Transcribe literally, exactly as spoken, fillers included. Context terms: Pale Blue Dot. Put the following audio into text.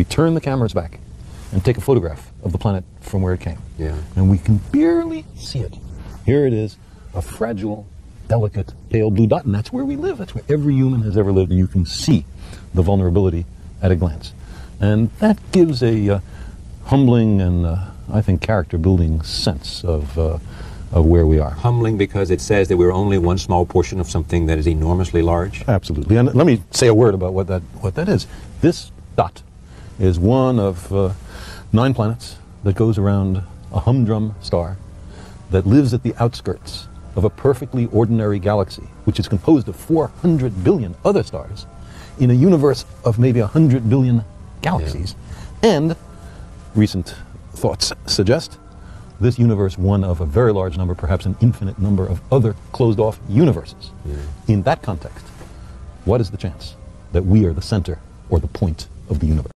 we turn the cameras back and take a photograph of the planet from where it came. Yeah. And we can barely see it. Here it is, a fragile, delicate, pale blue dot, and that's where we live. That's where every human has ever lived, and you can see the vulnerability at a glance. And that gives a uh, humbling and, uh, I think, character-building sense of, uh, of where we are. Humbling because it says that we're only one small portion of something that is enormously large? Absolutely. And let me say a word about what that, what that is. This dot is one of uh, nine planets that goes around a humdrum star that lives at the outskirts of a perfectly ordinary galaxy, which is composed of four hundred billion other stars in a universe of maybe one hundred billion galaxies. Yeah. And recent thoughts suggest this universe one of a very large number, perhaps an infinite number of other closed-off universes. Yeah. In that context, what is the chance that we are the center or the point of the universe?